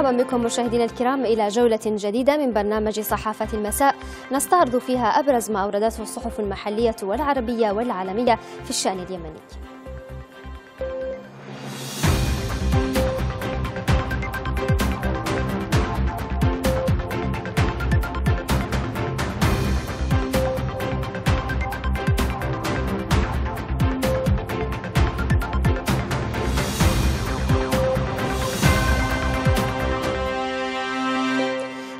مرحبا بكم مشاهدينا الكرام إلى جولة جديدة من برنامج صحافة المساء، نستعرض فيها أبرز ما أوردته الصحف المحلية والعربية والعالمية في الشأن اليمني.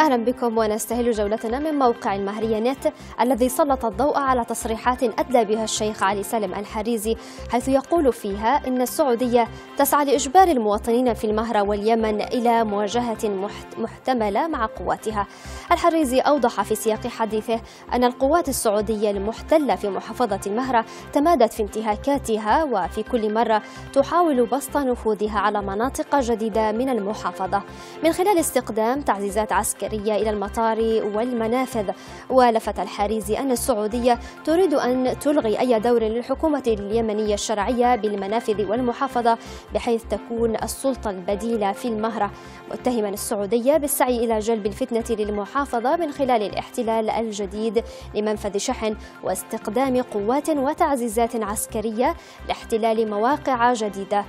أهلا بكم، ونستهل جولتنا من موقع المشاهد نت الذي سلط الضوء على تصريحات أدلى بها الشيخ علي سالم الحريزي، حيث يقول فيها إن السعودية تسعى لإجبار المواطنين في المهرة واليمن إلى مواجهة محتملة مع قواتها. الحريزي أوضح في سياق حديثه أن القوات السعودية المحتلة في محافظة المهرة تمادت في انتهاكاتها، وفي كل مرة تحاول بسط نفوذها على مناطق جديدة من المحافظة من خلال استقدام تعزيزات عسكرية إلى المطار والمنافذ. ولفت الحريزي أن السعودية تريد أن تلغي أي دور للحكومة اليمنية الشرعية بالمنافذ والمحافظة، بحيث تكون السلطة البديلة في المهرة، متهما السعودية بالسعي إلى جلب الفتنة للمحافظة من خلال الاحتلال الجديد لمنفذ شحن واستقدام قوات وتعزيزات عسكرية لاحتلال مواقع جديدة.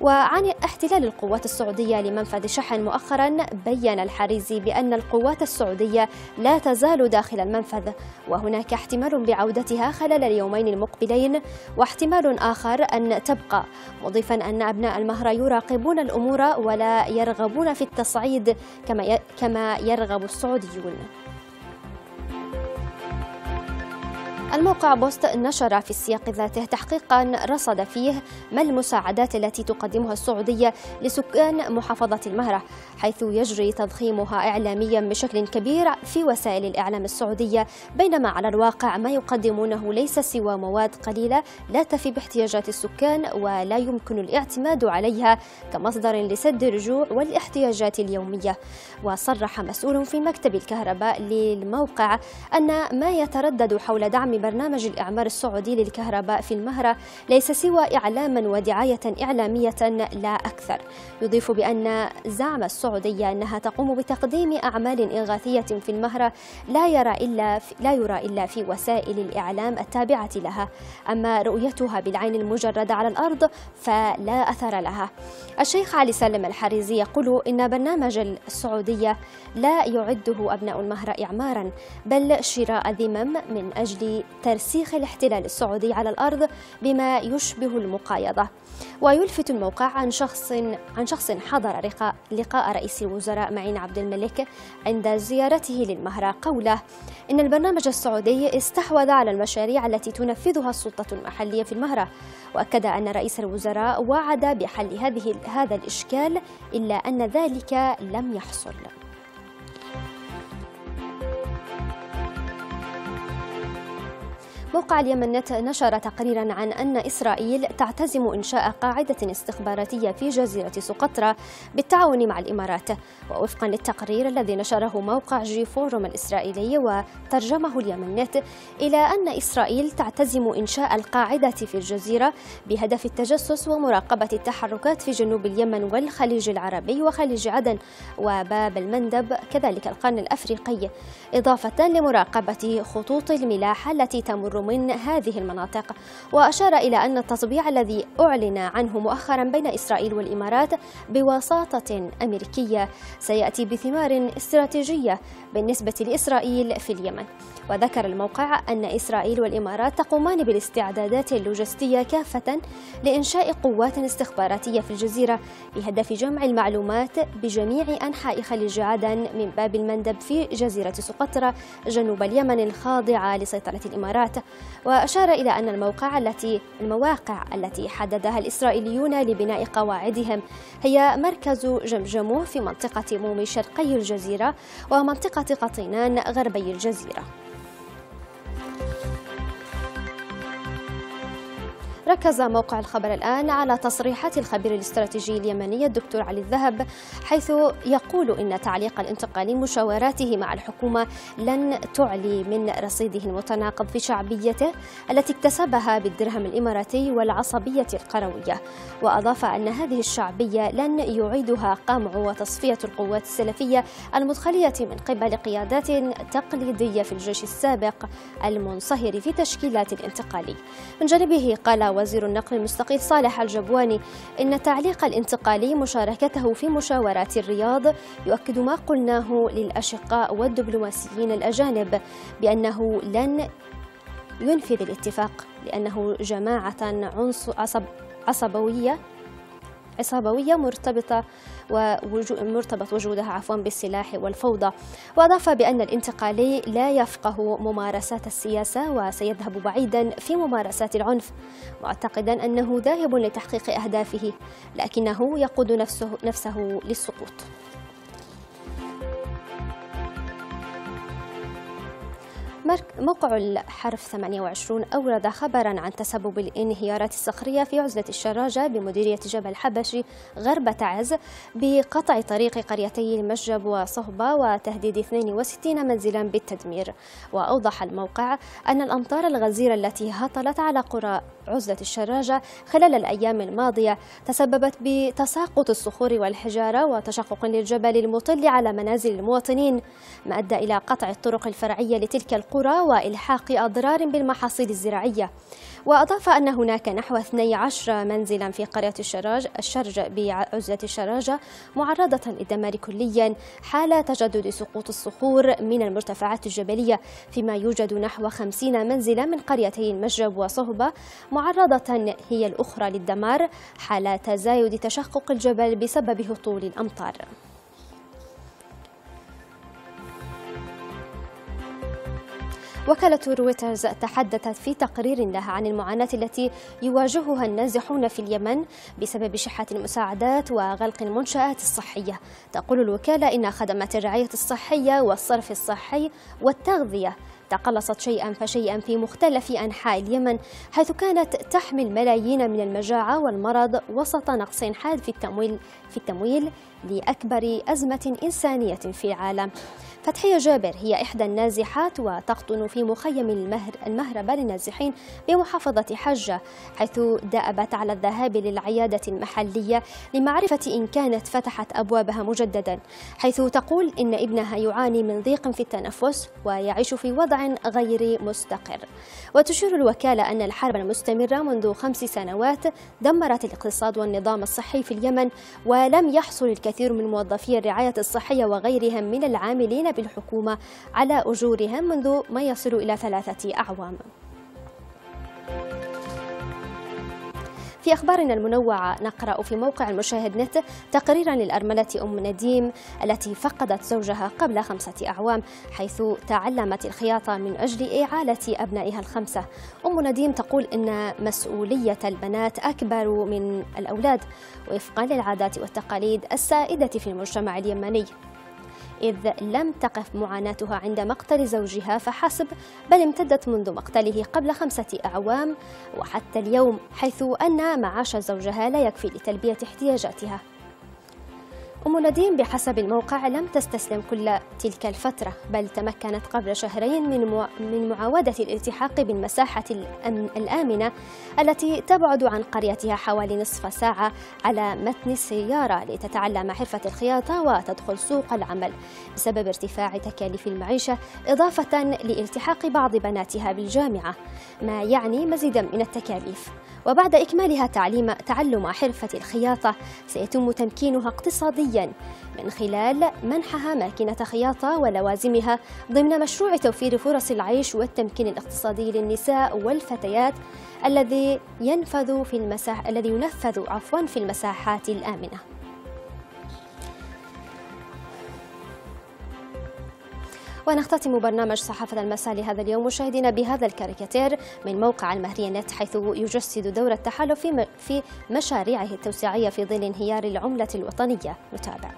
وعن احتلال القوات السعودية لمنفذ شحن مؤخرا، بيّن الحريزي بأن القوات السعودية لا تزال داخل المنفذ، وهناك احتمال بعودتها خلال اليومين المقبلين واحتمال آخر أن تبقى، مضيفا أن أبناء المهرة يراقبون الأمور ولا يرغبون في التصعيد كما يرغب السعوديون. الموقع بوست نشر في السياق ذاته تحقيقا رصد فيه ما المساعدات التي تقدمها السعودية لسكان محافظة المهرة، حيث يجري تضخيمها إعلاميا بشكل كبير في وسائل الإعلام السعودية، بينما على الواقع ما يقدمونه ليس سوى مواد قليلة لا تفي باحتياجات السكان ولا يمكن الاعتماد عليها كمصدر لسد الجوع والاحتياجات اليومية. وصرح مسؤول في مكتب الكهرباء للموقع أن ما يتردد حول دعم برنامج الإعمار السعودي للكهرباء في المهرة ليس سوى إعلاما ودعاية إعلامية لا أكثر. يضيف بأن زعم السعودية أنها تقوم بتقديم أعمال إغاثية في المهرة لا يرى إلا في وسائل الإعلام التابعة لها، أما رؤيتها بالعين المجردة على الأرض فلا أثر لها. الشيخ علي سالم الحريزي يقول إن برنامج السعودية لا يعده أبناء المهرة إعمارا، بل شراء ذمم من أجل ترسيخ الاحتلال السعودي على الأرض بما يشبه المقايضة. ويلفت الموقع عن شخص حضر لقاء رئيس الوزراء معين عبد الملك عند زيارته للمهرة قوله إن البرنامج السعودي استحوذ على المشاريع التي تنفذها السلطة المحلية في المهرة، وأكد أن رئيس الوزراء وعد بحل هذا الإشكال، إلا أن ذلك لم يحصل. موقع اليمن نت نشر تقريرا عن أن إسرائيل تعتزم إنشاء قاعدة استخباراتية في جزيرة سقطرى بالتعاون مع الإمارات. ووفقا للتقرير الذي نشره موقع جي فورم الإسرائيلي وترجمه اليمن نت، إلى أن إسرائيل تعتزم إنشاء القاعدة في الجزيرة بهدف التجسس ومراقبة التحركات في جنوب اليمن والخليج العربي وخليج عدن وباب المندب، كذلك القرن الأفريقي، إضافة لمراقبة خطوط الملاحة التي تمر من هذه المناطق. وأشار إلى أن التطبيع الذي أعلن عنه مؤخرا بين إسرائيل والإمارات بواسطة أمريكية سيأتي بثمار استراتيجية بالنسبة لإسرائيل في اليمن. وذكر الموقع أن إسرائيل والإمارات تقومان بالاستعدادات اللوجستية كافة لإنشاء قوات استخباراتية في الجزيرة بهدف جمع المعلومات بجميع أنحاء خليج عدن من باب المندب في جزيرة سقطرى جنوب اليمن الخاضعة لسيطرة الإمارات. وأشار إلى أن المواقع التي حددها الإسرائيليون لبناء قواعدهم هي مركز جمجموه في منطقة مومي شرقي الجزيرة ومنطقة قطينان غربي الجزيرة. ركز موقع الخبر الآن على تصريحات الخبير الاستراتيجي اليمني الدكتور علي الذهب، حيث يقول إن تعليق الانتقالي مشاوراته مع الحكومة لن تعلي من رصيده المتناقض في شعبيته التي اكتسبها بالدرهم الإماراتي والعصبية القروية، وأضاف أن هذه الشعبية لن يعيدها قمع وتصفية القوات السلفية المدخلية من قبل قيادات تقليدية في الجيش السابق المنصهر في تشكيلات الانتقالي. من جانبه قال وزير النقل المستقيل صالح الجبواني إن تعليق الانتقالي مشاركته في مشاورات الرياض يؤكد ما قلناه للأشقاء والدبلوماسيين الأجانب بأنه لن ينفذ الاتفاق لأنه جماعة عصبوية مرتبط وجودها بالسلاح والفوضى، وأضاف بأن الانتقالي لا يفقه ممارسات السياسة وسيذهب بعيدا في ممارسات العنف، معتقدا أنه ذاهب لتحقيق أهدافه لكنه يقود نفسه للسقوط. موقع الحرف28 أورد خبرا عن تسبب الانهيارات الصخرية في عزلة الشراجة بمديرية جبل حبشي غرب تعز بقطع طريق قريتي المشجب وصهبة وتهديد 62 منزلا بالتدمير. وأوضح الموقع أن الأمطار الغزيرة التي هطلت على قرى عزلة الشراجة خلال الأيام الماضية تسببت بتساقط الصخور والحجارة وتشقق للجبل المطل على منازل المواطنين، ما أدى إلى قطع الطرق الفرعية لتلك القرى وإلحاق أضرار بالمحاصيل الزراعية. وأضاف أن هناك نحو 12 منزلا في قرية الشرج بعزلة الشراجة معرضة للدمار كليا حال تجدد سقوط الصخور من المرتفعات الجبلية، فيما يوجد نحو 50 منزلا من قريتي المشجب وصهبة معرضة هي الأخرى للدمار حال تزايد تشقق الجبل بسبب هطول الأمطار. وكالة رويترز تحدثت في تقرير لها عن المعاناة التي يواجهها النازحون في اليمن بسبب شحة المساعدات وغلق المنشآت الصحية. تقول الوكالة إن خدمات الرعاية الصحية والصرف الصحي والتغذية تقلصت شيئا فشيئا في مختلف أنحاء اليمن، حيث كانت تحمي الملايين من المجاعة والمرض وسط نقص حاد في التمويل لأكبر أزمة إنسانية في العالم. فتحية جابر هي إحدى النازحات وتقطن في مخيم المهرة للنازحين بمحافظة حجة، حيث دأبت على الذهاب للعيادة المحلية لمعرفة إن كانت فتحت أبوابها مجددا، حيث تقول إن ابنها يعاني من ضيق في التنفس ويعيش في وضع غير مستقر. وتشير الوكالة أن الحرب المستمرة منذ 5 سنوات دمرت الاقتصاد والنظام الصحي في اليمن، ولم يحصل الكثير من موظفي الرعاية الصحية وغيرهم من العاملين بالحكومة على أجورهم منذ ما يصل إلى 3 أعوام. في أخبارنا المنوعة نقرأ في موقع المشاهد نت تقريرا للأرملة أم نديم التي فقدت زوجها قبل 5 أعوام، حيث تعلمت الخياطة من أجل إعالة أبنائها الخمسة. أم نديم تقول إن مسؤولية البنات أكبر من الأولاد وفقا للعادات والتقاليد السائدة في المجتمع اليمني، إذ لم تقف معاناتها عند مقتل زوجها فحسب، بل امتدت منذ مقتله قبل 5 أعوام وحتى اليوم، حيث أن معاش زوجها لا يكفي لتلبية احتياجاتها. أم نديم بحسب الموقع لم تستسلم كل تلك الفترة، بل تمكنت قبل 2 شهرين من معاودة الالتحاق بالمساحة الآمنة التي تبعد عن قريتها حوالي نصف ساعة على متن السيارة لتتعلم حرفة الخياطة وتدخل سوق العمل بسبب ارتفاع تكاليف المعيشة، إضافة لالتحاق بعض بناتها بالجامعة ما يعني مزيدا من التكاليف. وبعد إكمالها تعلم حرفة الخياطة سيتم تمكينها اقتصاديا من خلال منحها ماكينة خياطة ولوازمها ضمن مشروع توفير فرص العيش والتمكين الاقتصادي للنساء والفتيات الذي ينفذ في المساحات الآمنة. ونختتم برنامج صحافة المساء لهذا اليوم مشاهدينا بهذا الكاريكاتير من موقع المهرية نت، حيث يجسد دور التحالف في مشاريعه التوسيعية في ظل انهيار العملة الوطنية. نتابع.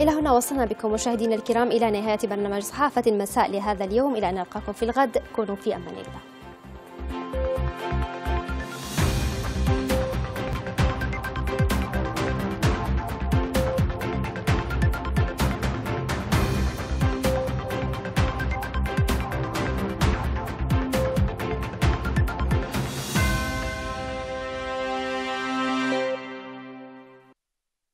إلى هنا وصلنا بكم مشاهدينا الكرام إلى نهاية برنامج صحافة المساء لهذا اليوم، إلى أن نلقاكم في الغد، كونوا في أمان الله.